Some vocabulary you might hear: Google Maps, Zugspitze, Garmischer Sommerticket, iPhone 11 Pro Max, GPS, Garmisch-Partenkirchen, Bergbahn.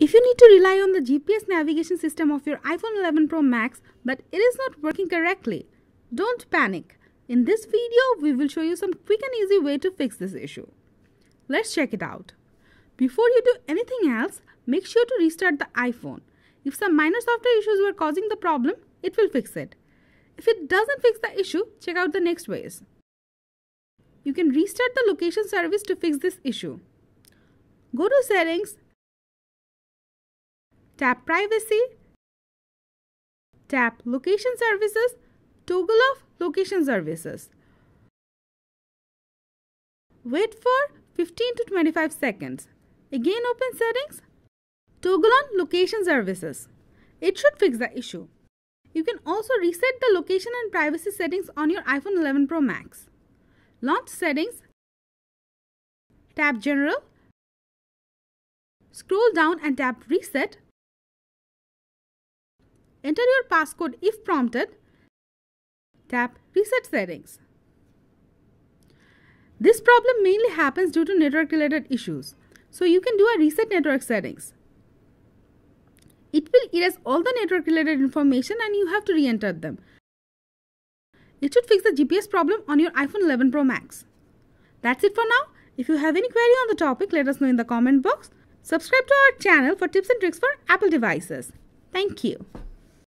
If you need to rely on the GPS navigation system of your iPhone 11 Pro Max but it is not working correctly, don't panic. In this video, we will show you some quick and easy way to fix this issue. Let's check it out. Before you do anything else, make sure to restart the iPhone. If some minor software issues were causing the problem, it will fix it. If it doesn't fix the issue, check out the next ways. You can restart the location service to fix this issue. Go to Settings, tap Privacy, tap Location Services, toggle off Location Services. Wait for 15 to 25 seconds. Again open Settings, toggle on Location Services. It should fix the issue. You can also reset the location and privacy settings on your iPhone 11 Pro Max. Launch Settings, tap General, scroll down and tap Reset. Enter your passcode if prompted, tap Reset Settings. This problem mainly happens due to network related issues, so you can do a reset network settings. It will erase all the network related information and you have to re-enter them. It should fix the GPS problem on your iPhone 11 Pro Max. That's it for now. If you have any query on the topic, let us know in the comment box. Subscribe to our channel for tips and tricks for Apple devices. Thank you.